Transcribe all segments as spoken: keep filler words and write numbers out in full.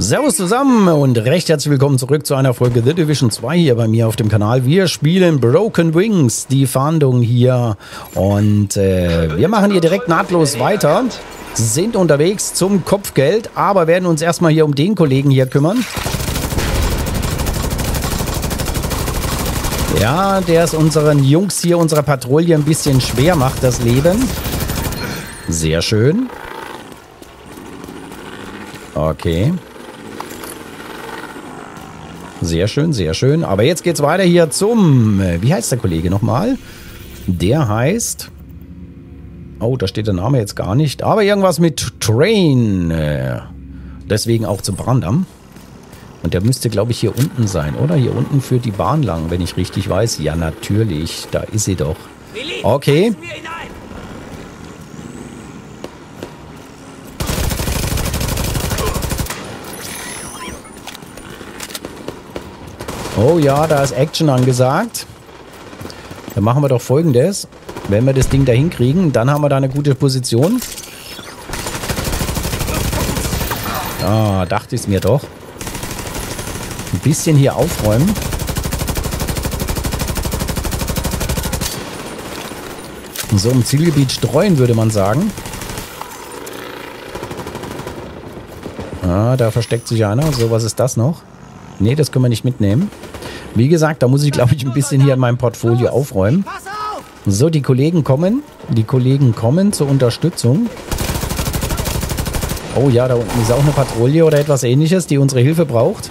Servus zusammen und recht herzlich willkommen zurück zu einer Folge The Division zwei hier bei mir auf dem Kanal. Wir spielen Broken Wings, die Fahndung hier, und äh, wir machen hier direkt nahtlos weiter, sind unterwegs zum Kopfgeld, aber werden uns erstmal hier um den Kollegen hier kümmern. Ja, der es unseren Jungs hier, unserer Patrouille ein bisschen schwer macht, das Leben. Sehr schön. Okay. Sehr schön, sehr schön. Aber jetzt geht's weiter hier zum... Wie heißt der Kollege nochmal? Der heißt... Oh, da steht der Name jetzt gar nicht. Aber irgendwas mit Train. Deswegen auch zum Brandam. Und der müsste, glaube ich, hier unten sein, oder? Hier unten führt die Bahn lang, wenn ich richtig weiß. Ja, natürlich. Da ist sie doch. Okay. Oh ja, da ist Action angesagt. Dann machen wir doch Folgendes. Wenn wir das Ding da hinkriegen, dann haben wir da eine gute Position. Ah, dachte ich es mir doch. Ein bisschen hier aufräumen. Und so im Zielgebiet streuen, würde man sagen. Ah, da versteckt sich einer. So, was ist das noch? Nee, das können wir nicht mitnehmen. Wie gesagt, da muss ich, glaube ich, ein bisschen hier in meinem Portfolio aufräumen. So, die Kollegen kommen. Die Kollegen kommen zur Unterstützung. Oh ja, da unten ist auch eine Patrouille oder etwas Ähnliches, die unsere Hilfe braucht.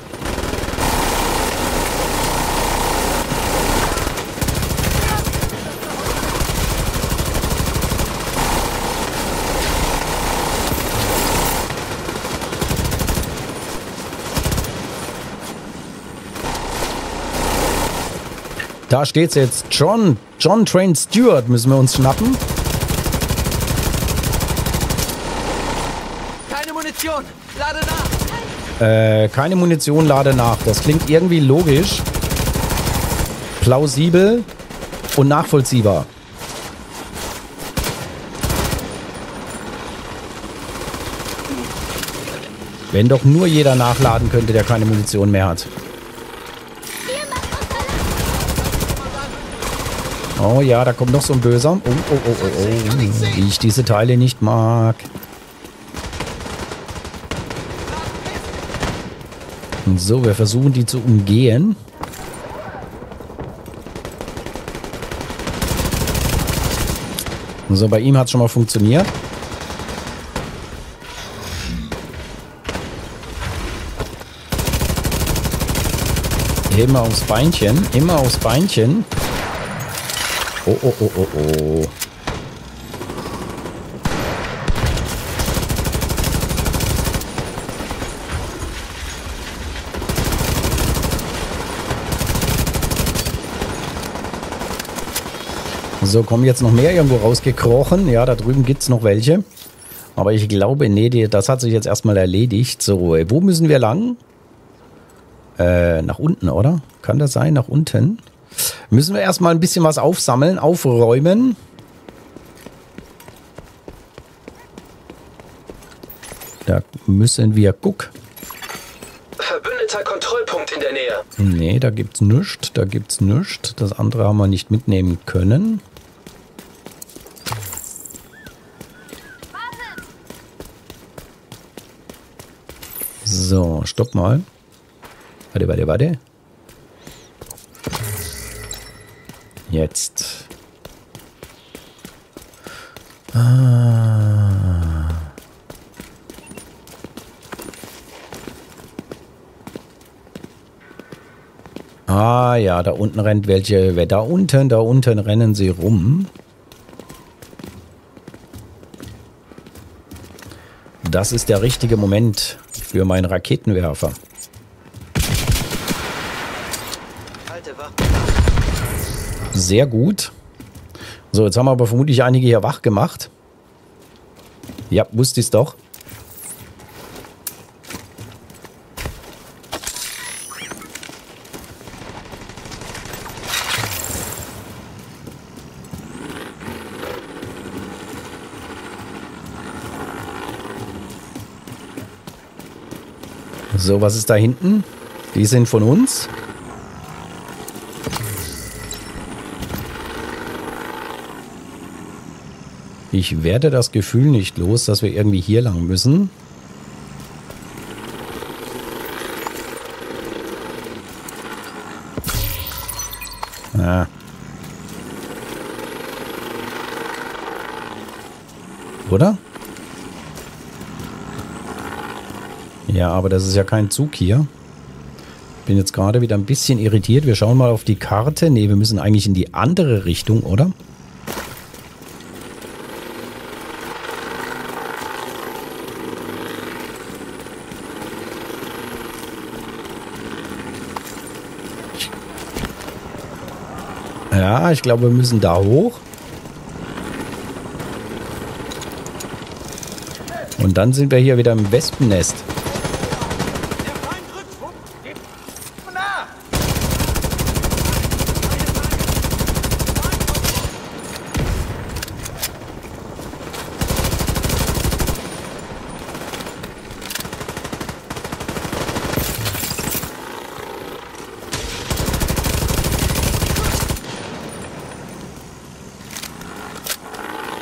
Da steht's jetzt. John, John Train Stewart müssen wir uns schnappen. Keine Munition, lade nach. Äh, keine Munition, lade nach. Das klingt irgendwie logisch, plausibel und nachvollziehbar. Wenn doch nur jeder nachladen könnte, der keine Munition mehr hat. Oh ja, da kommt noch so ein Böser. Oh, oh, oh, oh, oh. Wie ich diese Teile nicht mag. Und so, wir versuchen die zu umgehen. So, bei ihm hat es schon mal funktioniert. Immer aufs Beinchen, immer aufs Beinchen. Oh, oh, oh, oh, oh. So, kommen jetzt noch mehr irgendwo rausgekrochen. Ja, da drüben gibt es noch welche. Aber ich glaube, nee, das hat sich jetzt erstmal erledigt. So, wo müssen wir lang? Äh, nach unten, oder? Kann das sein? Nach unten? Müssen wir erstmal ein bisschen was aufsammeln, aufräumen. Da müssen wir gucken. Verbündeter Kontrollpunkt in der Nähe. Nee, da gibt's nichts, da gibt's nichts. Das andere haben wir nicht mitnehmen können. So, stopp mal. Warte, warte, warte. Jetzt. Ah. Ah ja, da unten rennt welche. Da unten, da unten rennen sie rum. Das ist der richtige Moment für meinen Raketenwerfer. Sehr gut. So, jetzt haben wir aber vermutlich einige hier wach gemacht. Ja, wusste ich es doch. So, was ist da hinten? Die sind von uns. Ich werde das Gefühl nicht los, dass wir irgendwie hier lang müssen. Ah. Oder? Ja, aber das ist ja kein Zug hier. Bin jetzt gerade wieder ein bisschen irritiert. Wir schauen mal auf die Karte. Ne, wir müssen eigentlich in die andere Richtung, oder? Ja, ich glaube, wir müssen da hoch. Und dann sind wir hier wieder im Wespennest.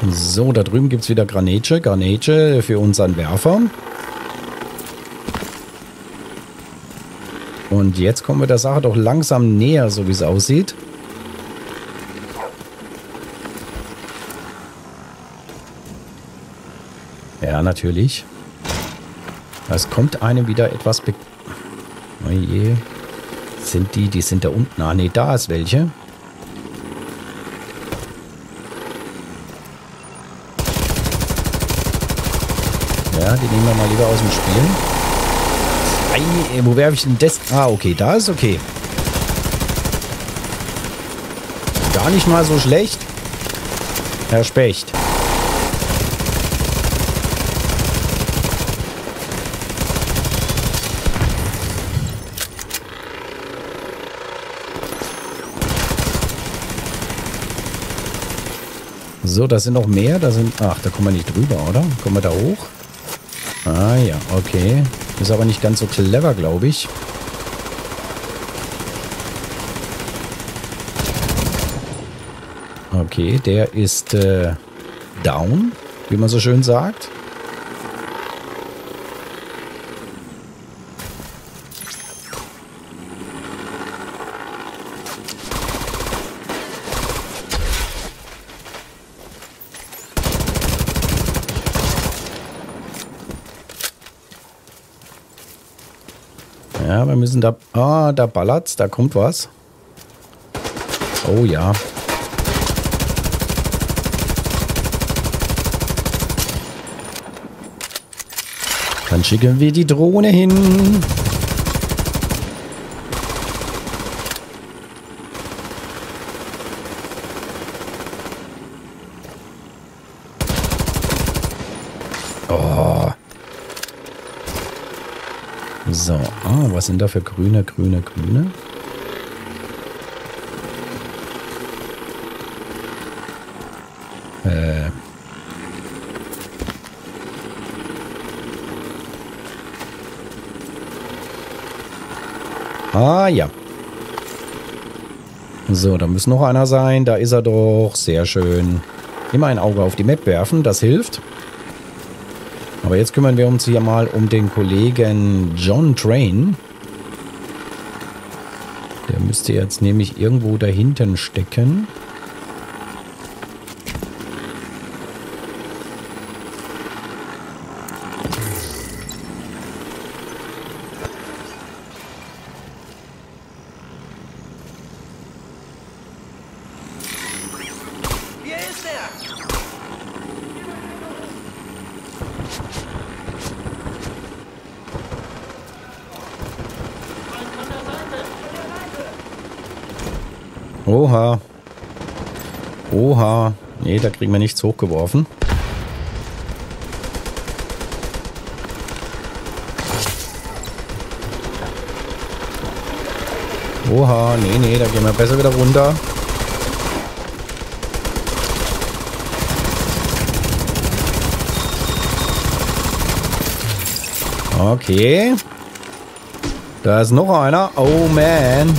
So, da drüben gibt es wieder Granate. Granate für unseren Werfer. Und jetzt kommen wir der Sache doch langsam näher, so wie es aussieht. Ja, natürlich. Es kommt einem wieder etwas... Be oh je. Sind die? Die sind da unten. Ah, ne, da ist welche. Ja, die nehmen wir mal lieber aus dem Spiel. Ei, wo werfe ich denn das? Ah, okay, da ist okay. Gar nicht mal so schlecht. Herr Specht. So, da sind noch mehr. Da sind. Ach, da kommen wir nicht drüber, oder? Kommen wir da hoch? Ah ja, okay. Ist aber nicht ganz so clever, glaube ich. Okay, der ist äh, down, wie man so schön sagt. Ja, wir müssen da... Ah, da ballert's, da kommt was. Oh ja. Dann schicken wir die Drohne hin. Oh. So, ah, was sind da für grüne, grüne, grüne? Äh. Ah, ja. So, da muss noch einer sein. Da ist er doch. Sehr schön. Immer ein Auge auf die Map werfen, das hilft. Aber jetzt kümmern wir uns hier mal um den Kollegen John Train. Der müsste jetzt nämlich irgendwo dahinten stecken. Hier ist er! Oha. Oha. Nee, da kriegen wir nichts hochgeworfen. Oha. Nee, nee, da gehen wir besser wieder runter. Okay. Da ist noch einer. Oh, man.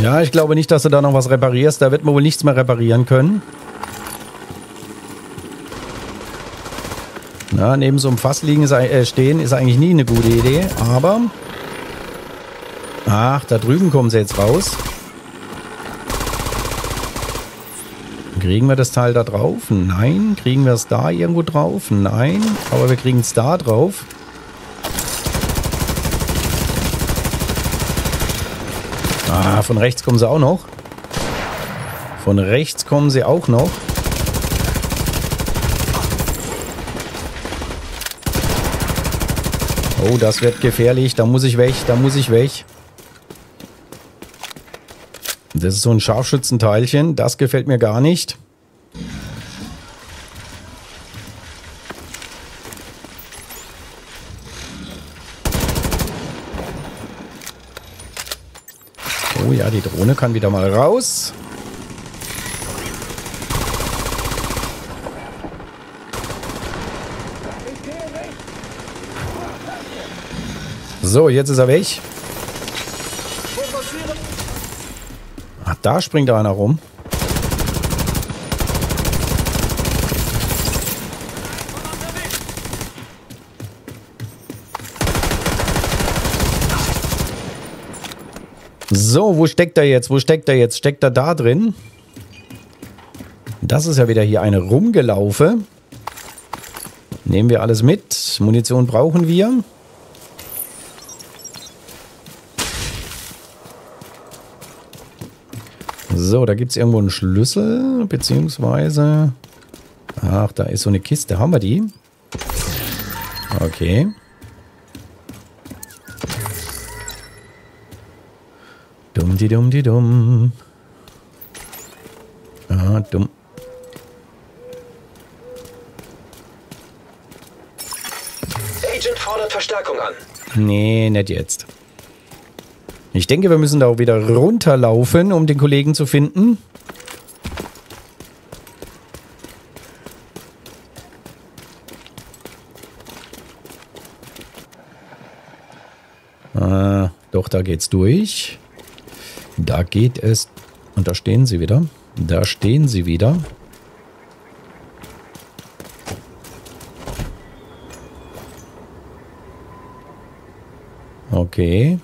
Ja, ich glaube nicht, dass du da noch was reparierst. Da wird man wohl nichts mehr reparieren können. Na, neben so einem Fass liegen, äh, stehen ist eigentlich nie eine gute Idee. Aber... Ach, da drüben kommen sie jetzt raus. Kriegen wir das Teil da drauf? Nein. Kriegen wir es da irgendwo drauf? Nein. Aber wir kriegen es da drauf. Ah, von rechts kommen sie auch noch. Von rechts kommen sie auch noch. Oh, das wird gefährlich. Da muss ich weg, da muss ich weg. Das ist so ein Scharfschützenteilchen. Das gefällt mir gar nicht. Oh ja, die Drohne kann wieder mal raus. So, jetzt ist er weg. Ach, da springt einer rum. So, wo steckt er jetzt? Wo steckt er jetzt? Steckt er da drin? Das ist ja wieder hier eine Rumgelaufe. Nehmen wir alles mit. Munition brauchen wir. So, da gibt es irgendwo einen Schlüssel, beziehungsweise... Ach, da ist so eine Kiste. Haben wir die? Okay. Dumm-di-dumm-di-dumm. Ah, dumm. Agent fordert Verstärkung an. Nee, nicht jetzt. Ich denke, wir müssen da auch wieder runterlaufen, um den Kollegen zu finden. Ah, doch, da geht's durch. Da geht es... Und da stehen sie wieder. Da stehen sie wieder. Okay.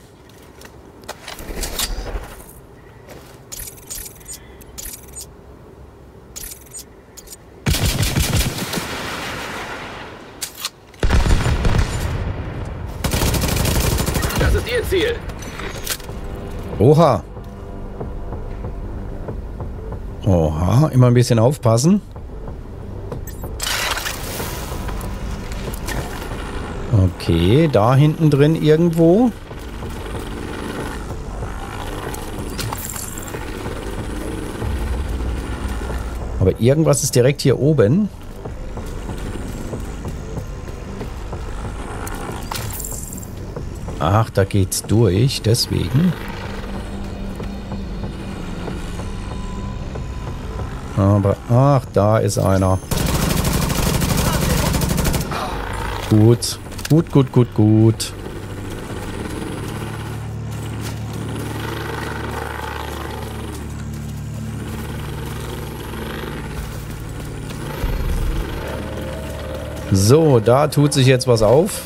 Oha. Oha, immer ein bisschen aufpassen. Okay, da hinten drin irgendwo. Aber irgendwas ist direkt hier oben. Ach, da geht's durch, deswegen. Aber, ach, da ist einer. Gut. Gut, gut, gut, gut. So, da tut sich jetzt was auf.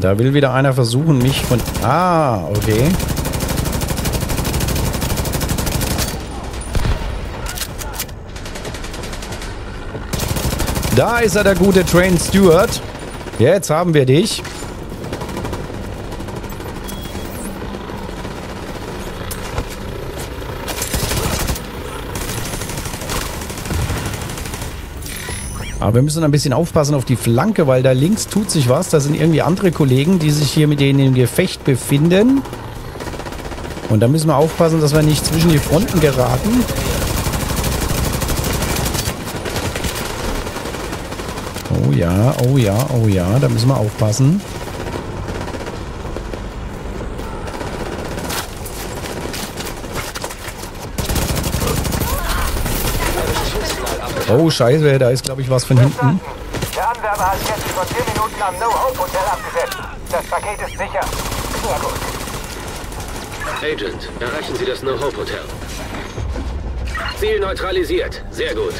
Da will wieder einer versuchen, mich von... Ah, okay. Da ist er, der gute Train Stewart. Jetzt haben wir dich. Aber wir müssen ein bisschen aufpassen auf die Flanke, weil da links tut sich was. Da sind irgendwie andere Kollegen, die sich hier mit denen im Gefecht befinden. Und da müssen wir aufpassen, dass wir nicht zwischen die Fronten geraten. Oh ja, oh ja, oh ja, da müssen wir aufpassen. Oh, scheiße, da ist, glaube ich, was von hinten. Der Anwerber hat jetzt vor zehn Minuten am No-Hope-Hotel abgesetzt. Das Paket ist sicher. Sehr gut. Agent, erreichen Sie das No-Hope-Hotel. Ziel neutralisiert. Sehr gut.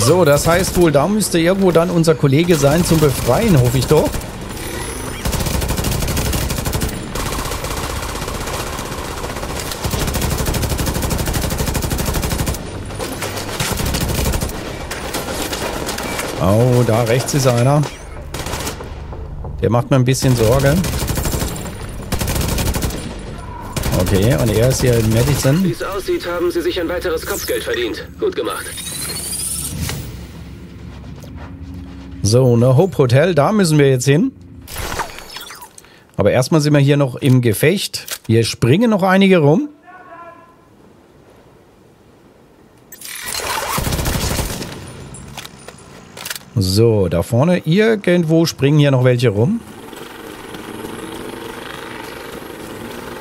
So, das heißt wohl, da müsste irgendwo dann unser Kollege sein zum Befreien, hoffe ich doch. Oh, da rechts ist einer. Der macht mir ein bisschen Sorge. Okay, und er ist hier in Madison. Wie es aussieht, haben Sie sich ein weiteres Kopfgeld verdient. Gut gemacht. So, No-Hope-Hotel, da müssen wir jetzt hin. Aber erstmal sind wir hier noch im Gefecht. Hier springen noch einige rum. So, da vorne irgendwo springen hier noch welche rum.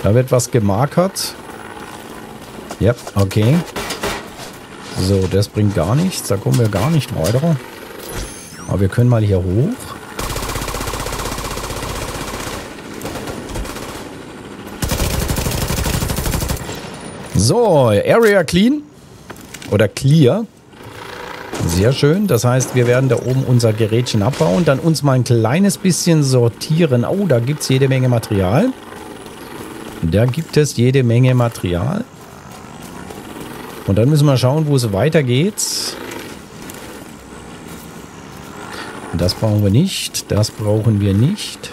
Da wird was gemarkert. Ja, okay. So, das bringt gar nichts. Da kommen wir gar nicht weiter. Aber wir können mal hier hoch. So, Area clean. Oder clear. Sehr schön. Das heißt, wir werden da oben unser Gerätchen abbauen. Dann uns mal ein kleines bisschen sortieren. Oh, da gibt es jede Menge Material. Da gibt es jede Menge Material. Und dann müssen wir schauen, wo es weitergeht. Das brauchen wir nicht. Das brauchen wir nicht.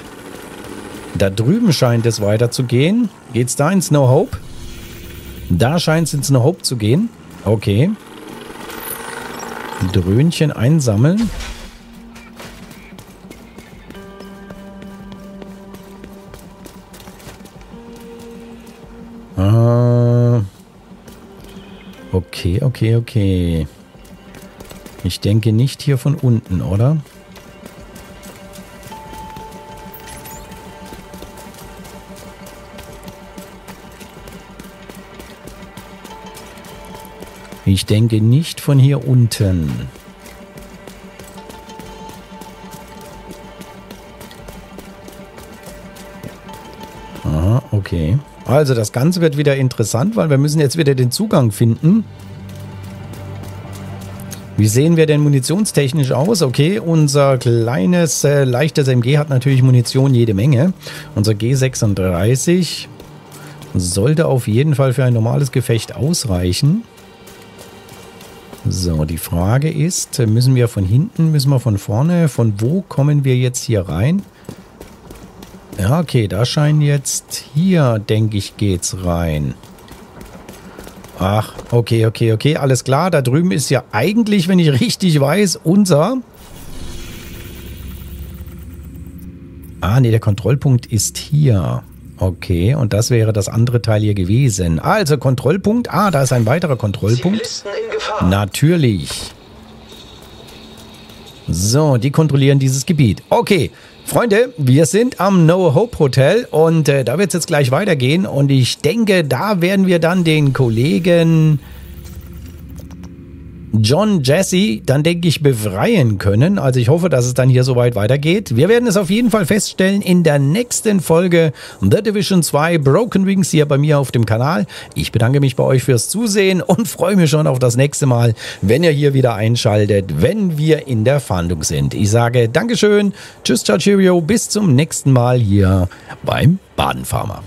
Da drüben scheint es weiterzugehen. Geht es da ins No-Hope? Da scheint es ins No-Hope zu gehen. Okay. Dröhnchen einsammeln. Ah. Okay, okay, okay. Ich denke nicht hier von unten, oder? Ich denke nicht von hier unten. Aha, okay. Also das Ganze wird wieder interessant, weil wir müssen jetzt wieder den Zugang finden. Wie sehen wir denn munitionstechnisch aus? Okay, unser kleines, äh, leichtes M G hat natürlich Munition jede Menge. Unser G sechsunddreißig sollte auf jeden Fall für ein normales Gefecht ausreichen. So, die Frage ist, müssen wir von hinten, müssen wir von vorne, von wo kommen wir jetzt hier rein? Ja, okay, da scheint jetzt hier, denke ich, geht's rein. Ach, okay, okay, okay, alles klar, da drüben ist ja eigentlich, wenn ich richtig weiß, unser... Ah, nee, der Kontrollpunkt ist hier. Okay, und das wäre das andere Teil hier gewesen. Also Kontrollpunkt. Ah, da ist ein weiterer Kontrollpunkt. Natürlich. So, die kontrollieren dieses Gebiet. Okay, Freunde, wir sind am No-Hope-Hotel und äh, da wird es jetzt gleich weitergehen. Und ich denke, da werden wir dann den Kollegen John Jesse dann, denke ich, befreien können. Also ich hoffe, dass es dann hier soweit weitergeht. Wir werden es auf jeden Fall feststellen in der nächsten Folge The Division zwei Broken Wings hier bei mir auf dem Kanal. Ich bedanke mich bei euch fürs Zusehen und freue mich schon auf das nächste Mal, wenn ihr hier wieder einschaltet, wenn wir in der Fahndung sind. Ich sage Dankeschön, tschüss, ciao, cheerio, bis zum nächsten Mal hier beim Baden-Farmer.